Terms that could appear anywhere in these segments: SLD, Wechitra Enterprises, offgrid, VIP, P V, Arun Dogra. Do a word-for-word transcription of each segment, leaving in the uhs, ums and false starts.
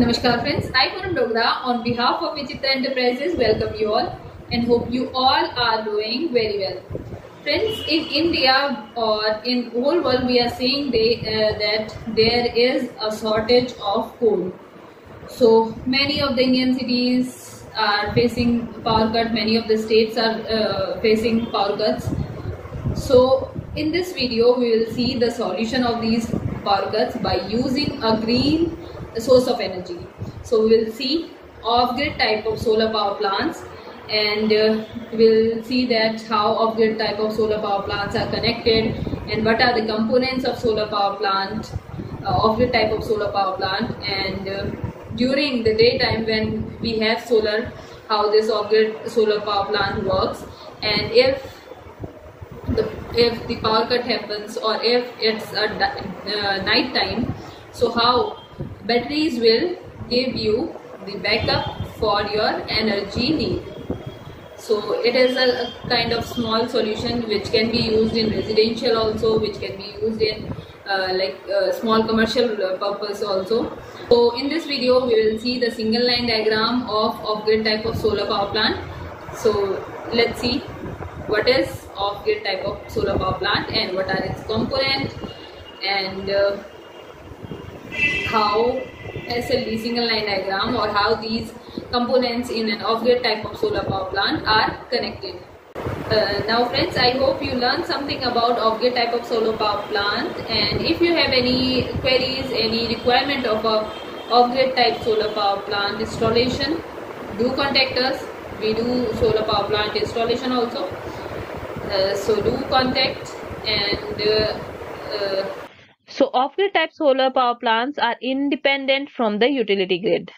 Namaskar friends, I Arun Dogra on behalf of Wechitra Enterprises welcome you all and hope you all are doing very well. Friends, in India or in whole world we are seeing they, uh, that there is a shortage of coal. So many of the Indian cities are facing power cut, many of the states are uh, facing power cuts. So in this video we will see the solution of these power cuts by using a green source of energy. So we will see off-grid type of solar power plants and uh, we'll see that how off-grid type of solar power plants are connected and what are the components of solar power plant, uh, off-grid type of solar power plant, and uh, during the daytime when we have solar, how this off-grid solar power plant works, and if the, if the power cut happens or if it's a uh, night time, so how batteries will give you the backup for your energy need. So it is a kind of small solution which can be used in residential also, which can be used in uh, like uh, small commercial purpose also. So in this video we will see the single line diagram of off-grid type of solar power plant. So let's see what is off-grid type of solar power plant and what are its components, and uh, how S L D single line diagram or how these components in an off-grid type of solar power plant are connected. Uh, now friends, I hope you learned something about off-grid type of solar power plant, and if you have any queries, any requirement of a off-grid type solar power plant installation, do contact us. We do solar power plant installation also. Uh, so do contact. And uh, uh, So off-grid type solar power plants are independent from the utility grid.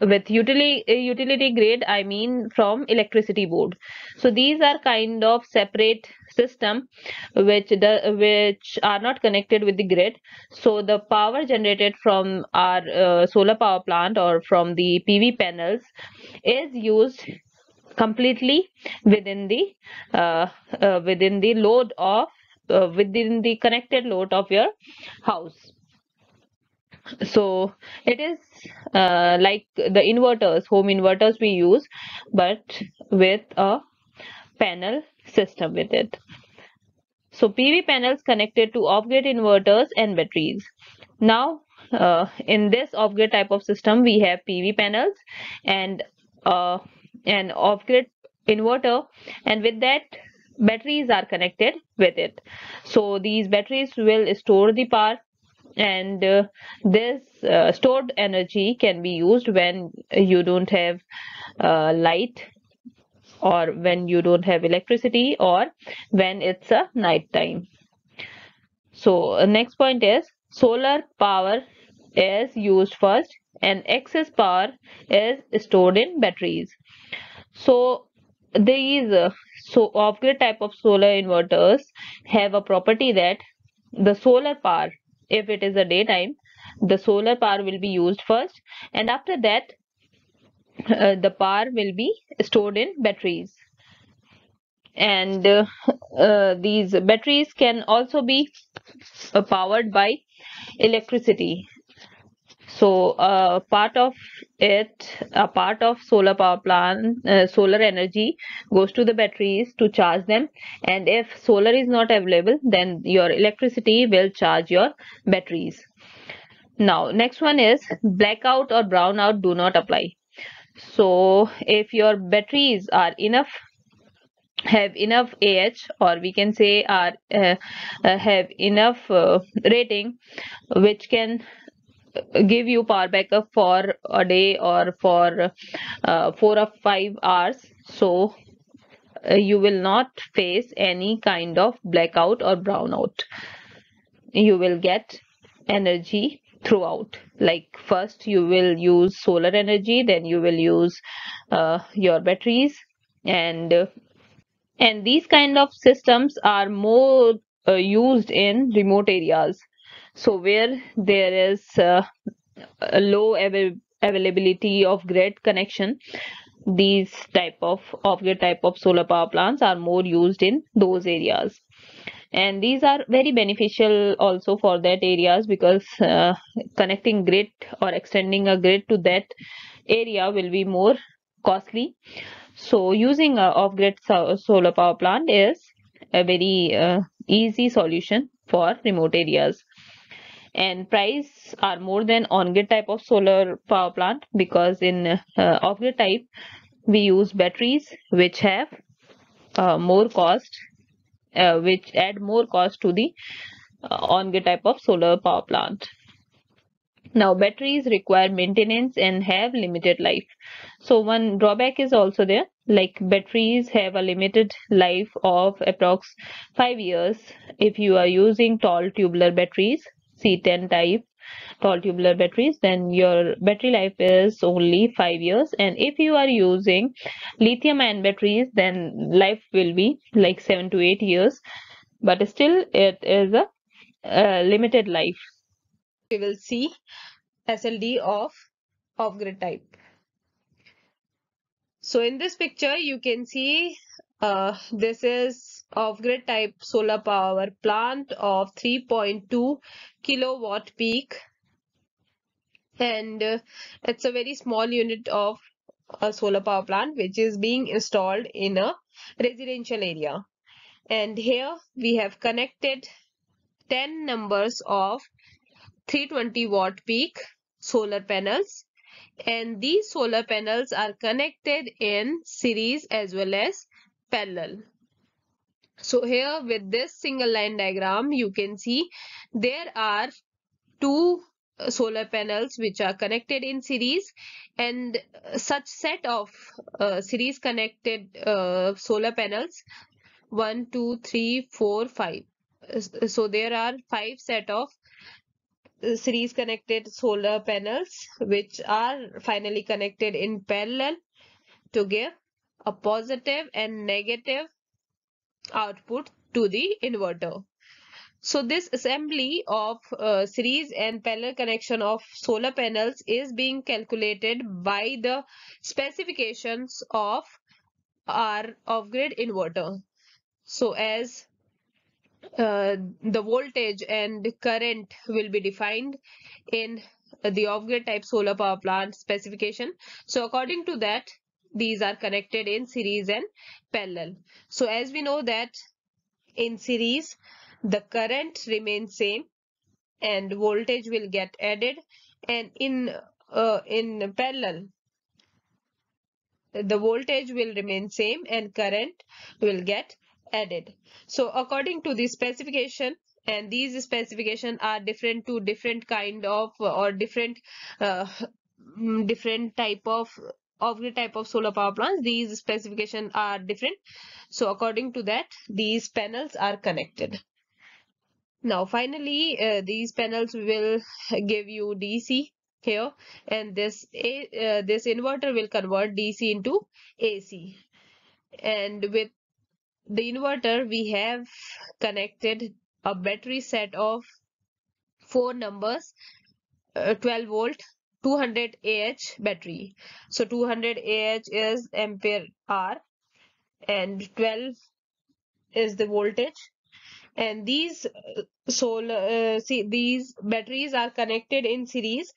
With utility, utility grid, I mean from electricity board. So these are kind of separate system which the which are not connected with the grid. So the power generated from our uh, solar power plant or from the P V panels is used completely within the uh, uh, within the load of Uh, within the connected load of your house. So it is uh, like the inverters, home inverters we use, but with a panel system with it. So P V panels connected to off-grid inverters and batteries. Now uh, in this off-grid type of system we have P V panels and uh, an off-grid inverter, and with that batteries are connected with it. So these batteries will store the power, and uh, this uh, stored energy can be used when you don't have uh, light or when you don't have electricity or when it's a night time. So uh, next point is solar power is used first and excess power is stored in batteries. So these uh, So off-grid type of solar inverters have a property that the solar power, if it is a daytime, the solar power will be used first, and after that uh, the power will be stored in batteries. And uh, uh, these batteries can also be uh, powered by electricity. So uh, part of it, a part of solar power plant, uh, solar energy goes to the batteries to charge them. And if solar is not available, then your electricity will charge your batteries. Now, next one is blackout or brownout do not apply. So if your batteries are enough, have enough Ah, or we can say are uh, uh, have enough uh, rating, which can give you power backup for a day or for uh, four or five hours. So uh, you will not face any kind of blackout or brownout. You will get energy throughout. Like first you will use solar energy, then you will use uh, your batteries, and uh, and these kind of systems are more uh, used in remote areas. So where there is uh, a low av availability of grid connection, these type of off-grid type of solar power plants are more used in those areas. and these are very beneficial also for that areas, because uh, connecting grid or extending a grid to that area will be more costly. So using a off-grid solar power plant is a very uh, easy solution for remote areas. And price are more than on-grid type of solar power plant, because in uh, off-grid type we use batteries which have uh, more cost, uh, which add more cost to the uh, on-grid type of solar power plant. Now batteries require maintenance and have limited life. So one drawback is also there, like batteries have a limited life of approx five years if you are using tall tubular batteries, C ten type tall tubular batteries, then your battery life is only five years, and if you are using lithium ion batteries, then life will be like seven to eight years, but still it is a, a limited life. We will see S L D of off-grid type. So in this picture you can see uh, this is off-grid type solar power plant of three point two kilowatt peak, and uh, it's a very small unit of a solar power plant which is being installed in a residential area. And here we have connected ten numbers of three hundred twenty watt peak solar panels, and these solar panels are connected in series as well as parallel. So here with this single line diagram you can see there are two solar panels which are connected in series, and such set of uh, series connected uh, solar panels, one, two, three, four, five. So there are five set of series connected solar panels which are finally connected in parallel to give a positive and negative output to the inverter. So this assembly of uh, series and parallel connection of solar panels is being calculated by the specifications of our off-grid inverter. So as Uh, the voltage and current will be defined in the off-grid type solar power plant specification. So according to that, these are connected in series and parallel. So as we know that in series, the current remains same and voltage will get added, and in uh, in parallel, the voltage will remain same and current will get added. So according to the specification, and these specifications are different to different kind of or different uh, different type of off-grid type of solar power plants, these specifications are different. So according to that, these panels are connected. Now finally uh, these panels will give you D C here, and this uh, this inverter will convert D C into A C, and with the inverter we have connected a battery set of four numbers, uh, twelve volt two hundred A H battery. So two hundred A H is ampere hour and twelve is the voltage, and these solar uh, see these batteries are connected in series,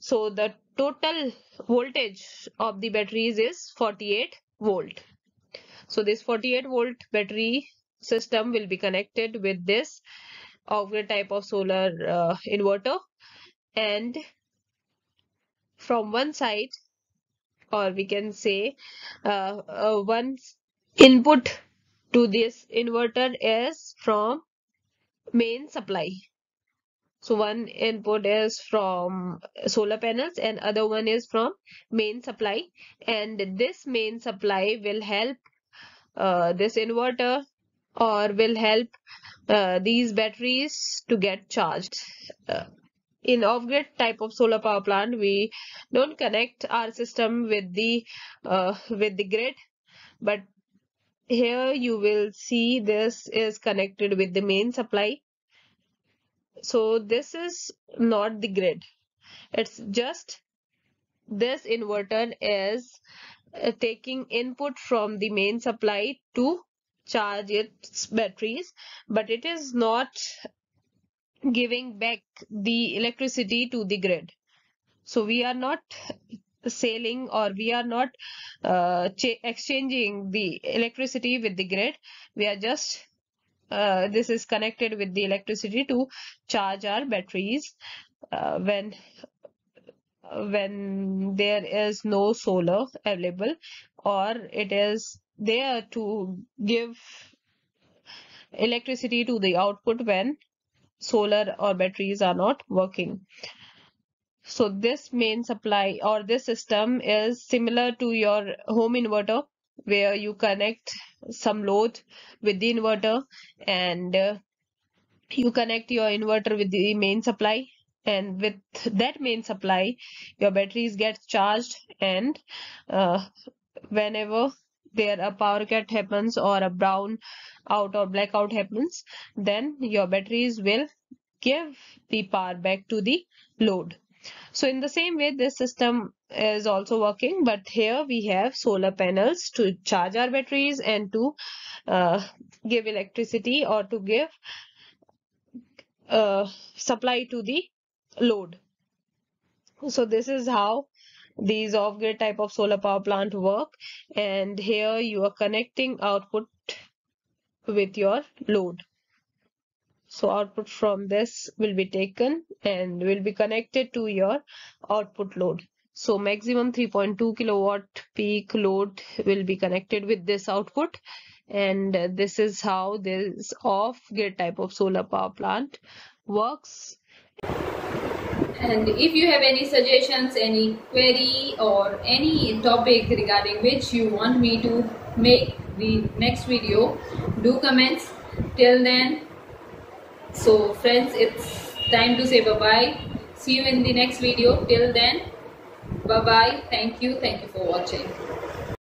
so the total voltage of the batteries is forty-eight volt. So this forty-eight volt battery system will be connected with this off-grid type of solar uh, inverter, and from one side, or we can say uh, uh, one input to this inverter is from main supply. So one input is from solar panels and other one is from main supply, and this main supply will help Uh, this inverter or will help uh, these batteries to get charged. Uh, in off-grid type of solar power plant, we don't connect our system with the uh, with the grid, but here you will see this is connected with the main supply. So this is not the grid, it's just this inverter is taking input from the main supply to charge its batteries, but it is not giving back the electricity to the grid. So we are not selling or we are not uh, exchanging the electricity with the grid. We are just uh, this is connected with the electricity to charge our batteries uh, when when there is no solar available, or it is there to give electricity to the output when solar or batteries are not working. So this main supply or this system is similar to your home inverter, where you connect some load with the inverter and uh, you connect your inverter with the main supply, and with that main supply your batteries get charged, and uh, whenever there a power cut happens or a brown out or blackout happens, then your batteries will give the power back to the load. So in the same way this system is also working, but here we have solar panels to charge our batteries and to uh, give electricity or to give uh, supply to the load. So this is how these off-grid type of solar power plant work, and here you are connecting output with your load. So output from this will be taken and will be connected to your output load. So maximum three point two kilowatt peak load will be connected with this output, and this is how this off-grid type of solar power plant works. And if you have any suggestions, any query or any topic regarding which you want me to make the next video, do comments. Till then, so friends, it's time to say bye-bye. See you in the next video. Till then, bye-bye. Thank you. Thank you for watching.